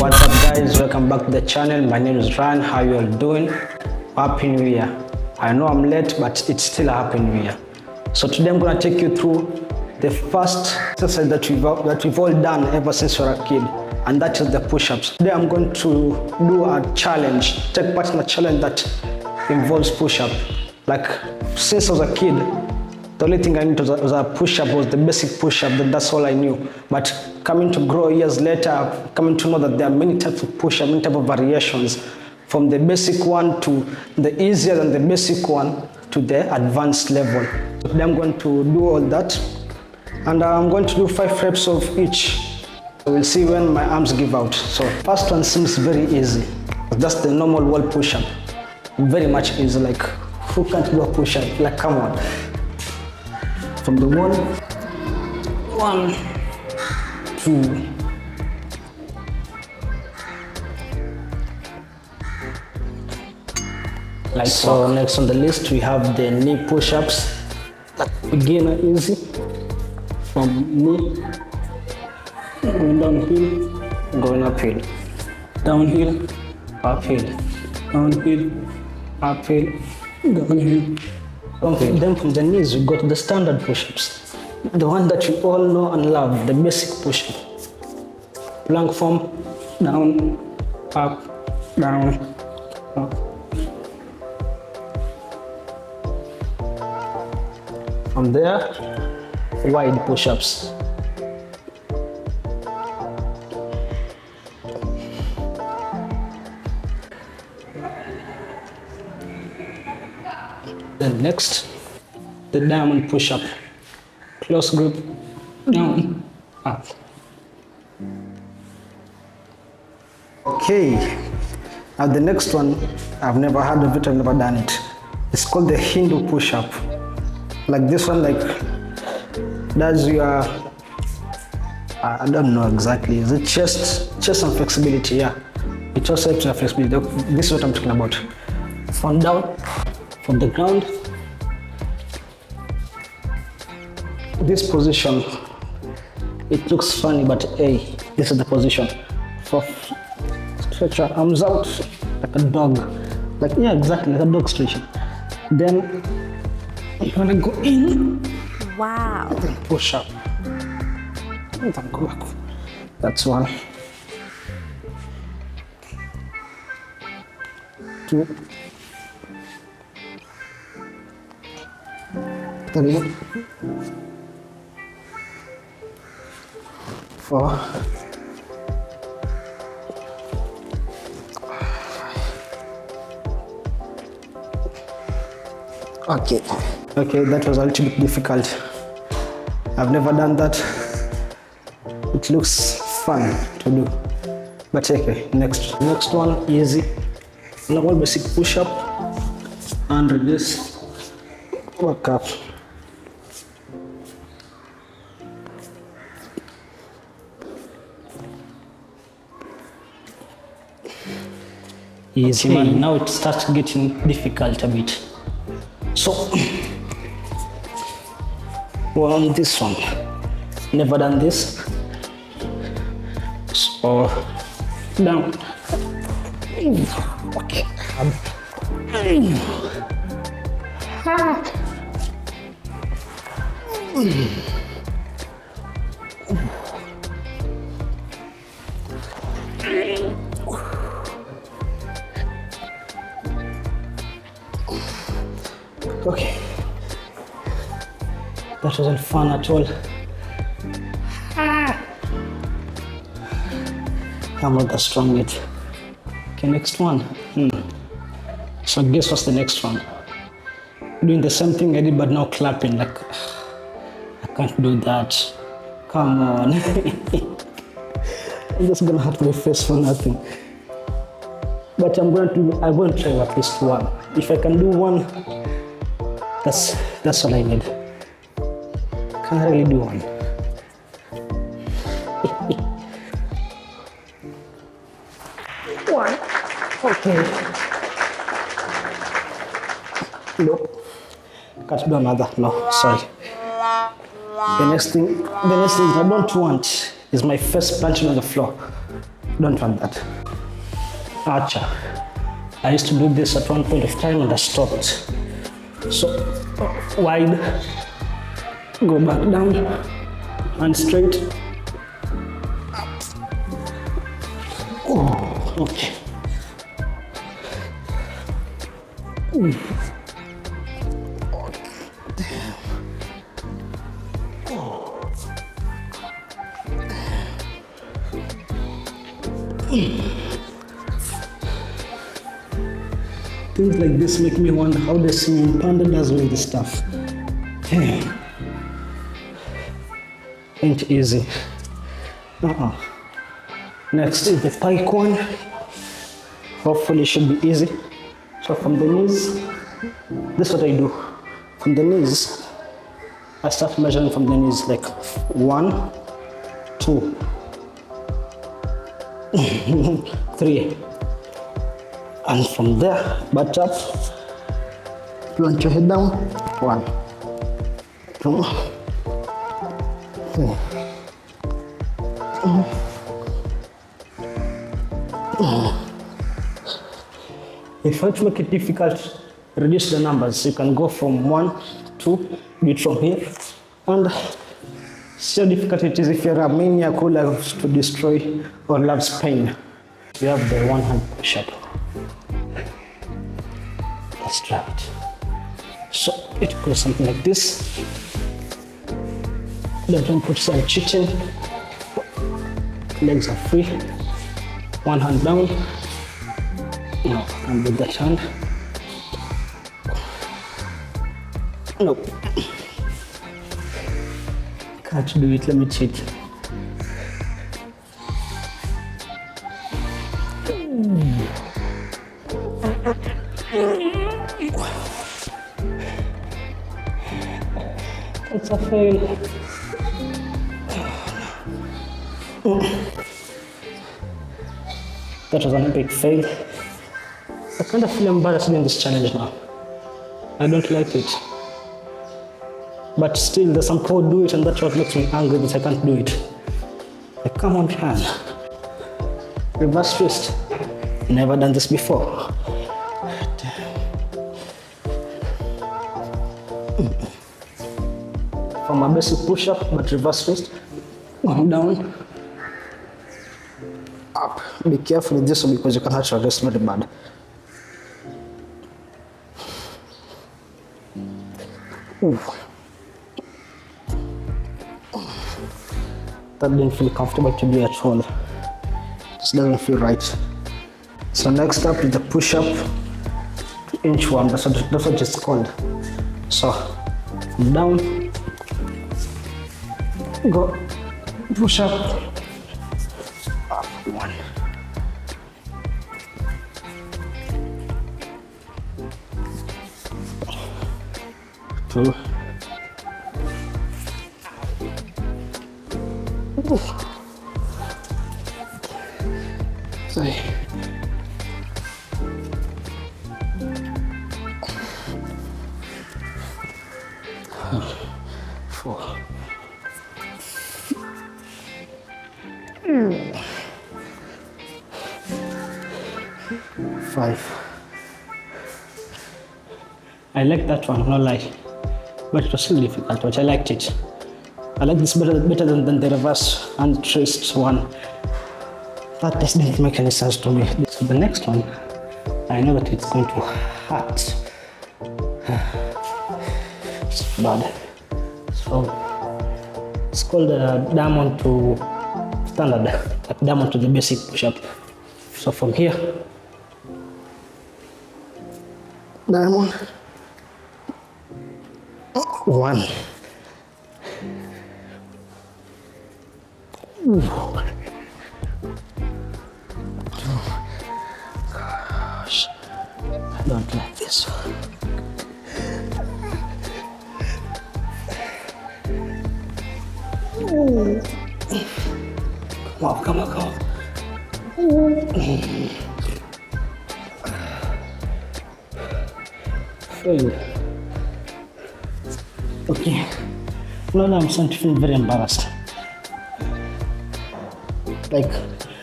What's up guys, welcome back to the channel. My name is Ryan. How you all doing? Happy New Year. I know I'm late, but it's still a Happy New Year. So today I'm gonna take you through the first exercise that we've all done ever since we were a kid, and that is the push-ups. Today I'm going to do a challenge, take part in a challenge that involves push-up. Like since I was a kid, the only thing I knew was a push-up, was the basic push-up, that's all I knew. But coming to grow years later, I've coming to know that there are many types of push-up, many types of variations, from the basic one to the easier than the basic one to the advanced level. So today I'm going to do all that. And I'm going to do 5 reps of each. We'll see when my arms give out. So first one seems very easy. That's the normal wall push-up. Very much easy, like who can't do a push-up? Like come on. From the wall. 1, 2. Like so, next on the list we have the knee push-ups. That beginner easy. From knee, going downhill, going uphill, downhill, uphill, downhill, uphill, downhill, uphill. Then from the knees we go to the standard push-ups, the one that you all know and love, the basic push-up. Plank form, down, up, down, up. From there, wide push-ups. Then next, the diamond push-up. Close grip, down, up. Okay, now the next one, I've never heard of it, I've never done it. It's called the Hindu push-up. Like this one, like does your, I don't know exactly, is it chest and flexibility? Yeah, it also helps your flexibility. This is what I'm talking about. From down, from the ground, this position, it looks funny, but hey, this is the position. So stretch your arms out like a dog, like, yeah, exactly, like a dog stretching. Then you wanna go in. Wow. Push up. That's 1, 2, 3, 4. Okay, that was a little bit difficult. I've never done that. It looks fun to do. But okay, next one, easy. Normal basic push-up. And this, work up. Easy. Okay, now it starts getting difficult a bit. So, we're on this one. Never done this. So, down. Okay. Okay, that wasn't fun at all. I'm not that strong yet. Okay, next one. So guess what's the next one? Doing the same thing I did, but now clapping. Like, I can't do that. Come on. I'm just gonna hurt my face for nothing. But I will try at least one. If I can do one, that's all I need. Can't really do one. One. Okay. No. Can't do another. No. Sorry. The next thing I don't want is my face punching on the floor. Don't want that. Archer. I used to do this at one point of time and I stopped. So wide, go back down and straight. Oh, okay. Ooh. Things like this make me wonder how the Singing Panda does with this stuff. Hey. Ain't easy. Next is the pike one. Hopefully it should be easy. So from the knees, this is what I do. From the knees, I start measuring from the knees like 1, 2. 3, and from there, butt up, launch your head down, 1, 2, 3. If you want to make it difficult, reduce the numbers. You can go from 1, 2, do it from here, and see how difficult it is if you're a maniac who loves to destroy or loves pain. You have the one hand push up. Let's try it. So it goes something like this. Don't put some cheating. Legs are free. One hand down. No, and with that hand. Nope. Can't do it, let me cheat. It's a fail. That was an epic fail. I kind of feel embarrassed in this challenge now. I don't like it. But still, there's some people who do it, and that's what makes me angry that I can't do it. Like, come on, man. Reverse twist. Never done this before. From a basic push-up, but reverse twist. One down. Up. Be careful with this one because you can hurt your wrist very bad. Ooh. That didn't feel comfortable to me at all. Just doesn't feel right. So next up is the push-up to inchworm. That's what it's called. So down, go, push up, up, 1. Two. I like that one, no lie, but it was still difficult, but I liked it. I like this better than the reverse and twist one. That just didn't make any sense to me. So the next one, I know that it's going to hurt. It's bad. So it's called a diamond to standard, like diamond to the basic push-up. So from here, diamond, 1. Ooh. 2. Gosh, I don't like this one. Ooh. Come on. Ooh. Okay, No, I'm starting to feel very embarrassed. Like,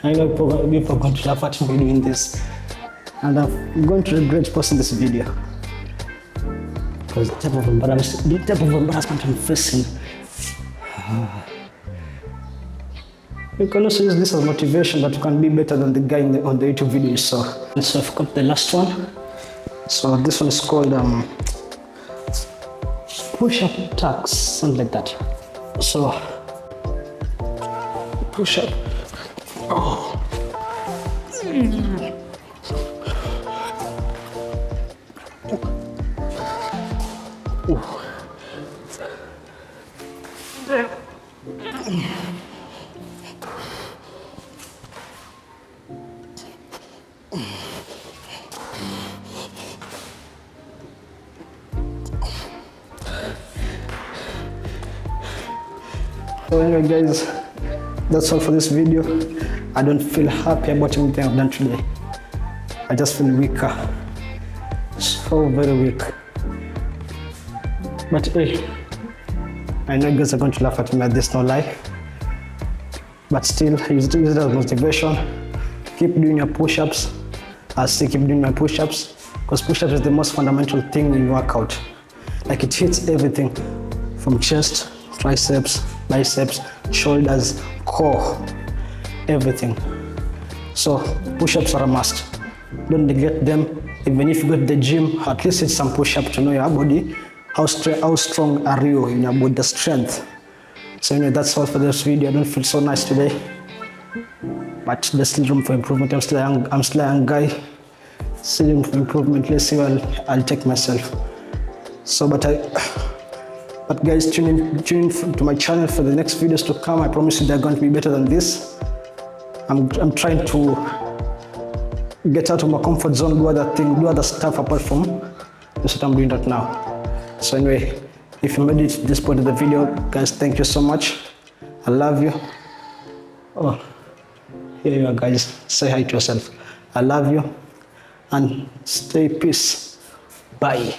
I know people are going to laugh at me doing this, and I'm going to regret posting this video. Because the type of embarrassment I'm facing. You can also use this as motivation that you can be better than the guy on the YouTube video you saw. So I've got the last one. So this one is called push-up tucks, something like that. So push-up. Oh. So anyway guys, that's all for this video. I don't feel happy about everything I've done today. I just feel weaker, so very weak. But hey, I know you guys are going to laugh at me at this, no lie. But still, use it as motivation. Keep doing your push-ups. I still keep doing my push-ups, because push-ups is the most fundamental thing in workout. Like, it hits everything, from chest, triceps, biceps, shoulders, core, everything. So push-ups are a must. Don't neglect them. Even if you go to the gym, at least it's some push-up to know your body. How strong are you in your body, the strength. So anyway, that's all for this video. I don't feel so nice today, but there's still room for improvement. I'm still a young guy. Still room for improvement. Let's see where I'll take myself. So, But guys, tune in to my channel for the next videos to come. I promise you they're going to be better than this. I'm trying to get out of my comfort zone, do other stuff apart from this what I'm doing right now. So anyway, if you made it to this point of the video, guys, thank you so much. I love you. Oh, here you are, guys. Say hi to yourself. I love you, and stay peace. Bye.